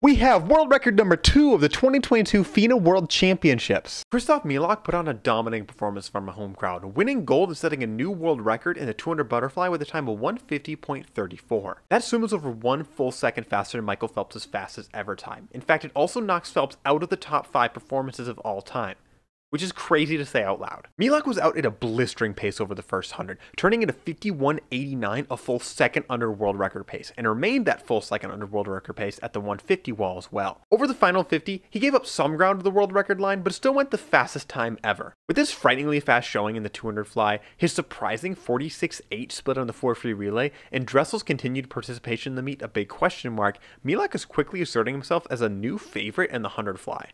We have world record number 2 of the 2022 FINA World Championships. Kristof Milak put on a dominating performance from a home crowd, winning gold and setting a new world record in the 200 butterfly with a time of 150.34. That swim was over 1 full second faster than Michael Phelps' fastest ever time. In fact, it also knocks Phelps out of the top 5 performances of all time, which is crazy to say out loud. Milak was out at a blistering pace over the first 100, turning into 51.89, a full second under world record pace, and remained that full second under world record pace at the 150 wall as well. Over the final 50, he gave up some ground to the world record line, but still went the fastest time ever. With this frighteningly fast showing in the 200 fly, his surprising 46.8 split on the 4-free relay, and Dressel's continued participation in the meet a big question mark, Milak is quickly asserting himself as a new favorite in the 100 fly.